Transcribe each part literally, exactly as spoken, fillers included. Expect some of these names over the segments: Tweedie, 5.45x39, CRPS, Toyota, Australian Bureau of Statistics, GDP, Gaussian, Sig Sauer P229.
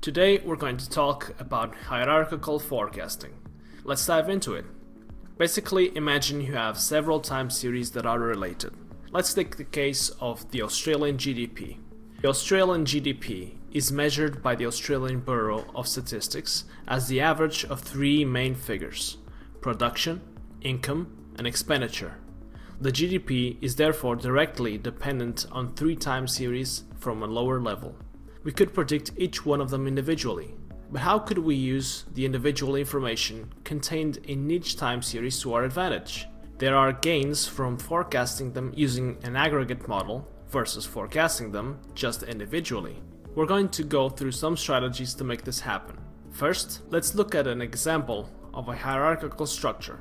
Today we're going to talk about hierarchical forecasting. Let's dive into it. Basically, imagine you have several time series that are related. Let's take the case of the Australian G D P. The Australian G D P is measured by the Australian Bureau of Statistics as the average of three main figures: production, income, and expenditure. The G D P is therefore directly dependent on three time series from a lower level. We could predict each one of them individually, but how could we use the individual information contained in each time series to our advantage? There are gains from forecasting them using an aggregate model versus forecasting them just individually. We're going to go through some strategies to make this happen. First, let's look at an example of a hierarchical structure.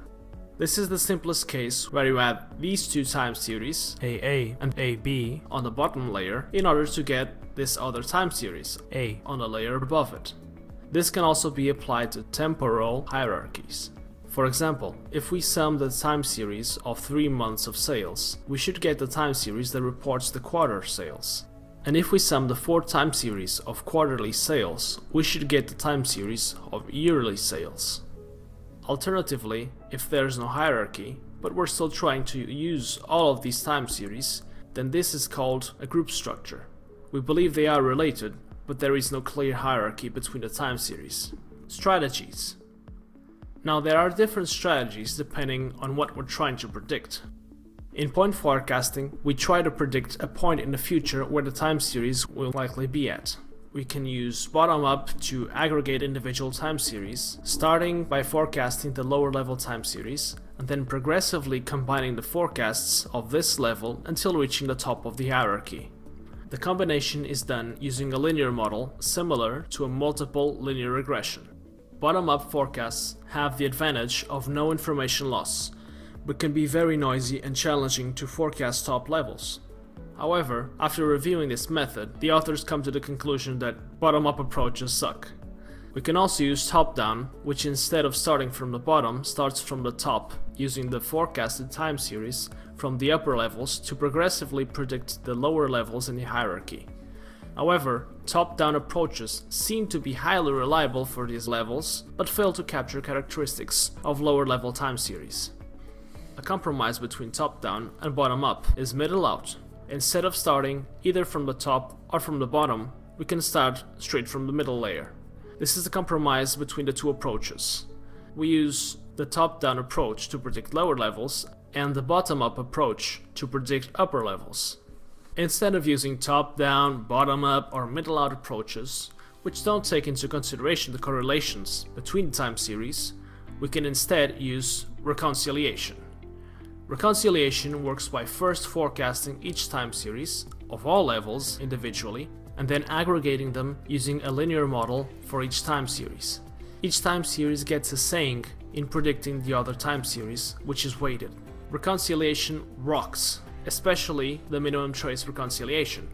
This is the simplest case where you have these two time series, A A and A B, on the bottom layer in order to get this other time series, A, on the layer above it. This can also be applied to temporal hierarchies. For example, if we sum the time series of three months of sales, we should get the time series that reports the quarter sales. And if we sum the four time series of quarterly sales, we should get the time series of yearly sales. Alternatively, if there is no hierarchy, but we're still trying to use all of these time series, then this is called a group structure. We believe they are related, but there is no clear hierarchy between the time series. Strategies. Now, there are different strategies depending on what we're trying to predict. In point forecasting, we try to predict a point in the future where the time series will likely be at. We can use bottom-up to aggregate individual time series, starting by forecasting the lower-level time series, and then progressively combining the forecasts of this level until reaching the top of the hierarchy. The combination is done using a linear model similar to a multiple linear regression. Bottom-up forecasts have the advantage of no information loss, but can be very noisy and challenging to forecast top levels. However, after reviewing this method, the authors come to the conclusion that bottom-up approaches suck. We can also use top-down, which instead of starting from the bottom, starts from the top, using the forecasted time series from the upper levels to progressively predict the lower levels in the hierarchy. However, top-down approaches seem to be highly reliable for these levels, but fail to capture characteristics of lower-level time series. A compromise between top-down and bottom-up is middle out. Instead of starting either from the top or from the bottom, we can start straight from the middle layer. This is a compromise between the two approaches. We use the top-down approach to predict lower levels and the bottom-up approach to predict upper levels. Instead of using top-down, bottom-up or middle-out approaches, which don't take into consideration the correlations between time series, we can instead use reconciliation. Reconciliation works by first forecasting each time series of all levels individually and then aggregating them using a linear model for each time series. Each time series gets a saying in predicting the other time series, which is weighted. Reconciliation rocks, especially the minimum trace reconciliation,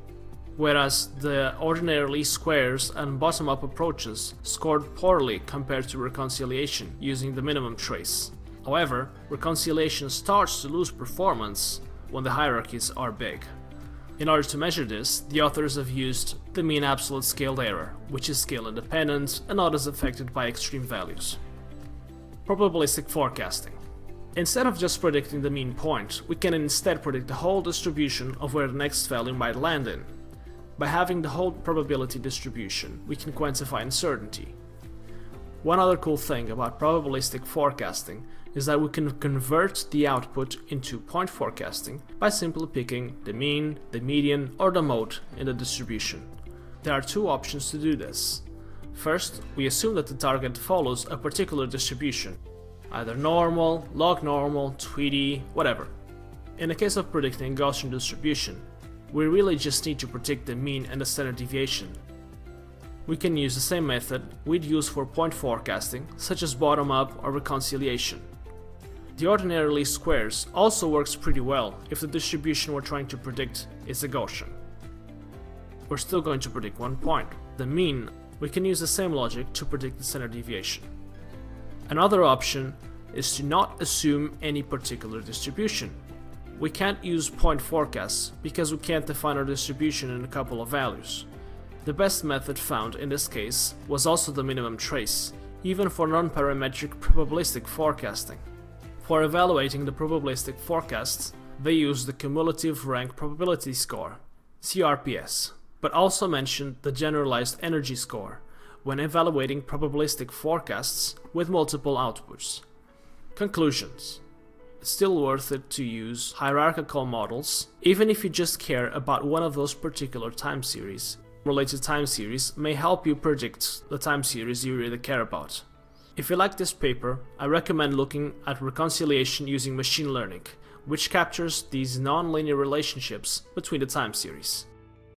whereas the ordinary squares and bottom-up approaches scored poorly compared to reconciliation using the minimum trace. However, reconciliation starts to lose performance when the hierarchies are big. In order to measure this, the authors have used the mean absolute scaled error, which is scale independent and not as affected by extreme values. Probabilistic forecasting. Instead of just predicting the mean point, we can instead predict the whole distribution of where the next value might land in. By having the whole probability distribution, we can quantify uncertainty. One other cool thing about probabilistic forecasting is that we can convert the output into point forecasting by simply picking the mean, the median, or the mode in the distribution. There are two options to do this. First, we assume that the target follows a particular distribution, either normal, log normal, Tweedie, whatever. In the case of predicting Gaussian distribution, we really just need to predict the mean and the standard deviation. We can use the same method we'd use for point forecasting, such as bottom-up or reconciliation. The ordinary least squares also works pretty well if the distribution we're trying to predict is a Gaussian. We're still going to predict one point, the mean. We can use the same logic to predict the standard deviation. Another option is to not assume any particular distribution. We can't use point forecasts because we can't define our distribution in a couple of values. The best method found in this case was also the minimum trace, even for non-parametric probabilistic forecasting. For evaluating the probabilistic forecasts, they used the Cumulative Rank Probability Score, C R P S, but also mentioned the Generalized Energy Score when evaluating probabilistic forecasts with multiple outputs. Conclusions. It's still worth it to use hierarchical models, even if you just care about one of those particular time series. Related time series may help you predict the time series you really care about. If you like this paper, I recommend looking at reconciliation using machine learning, which captures these non-linear relationships between the time series.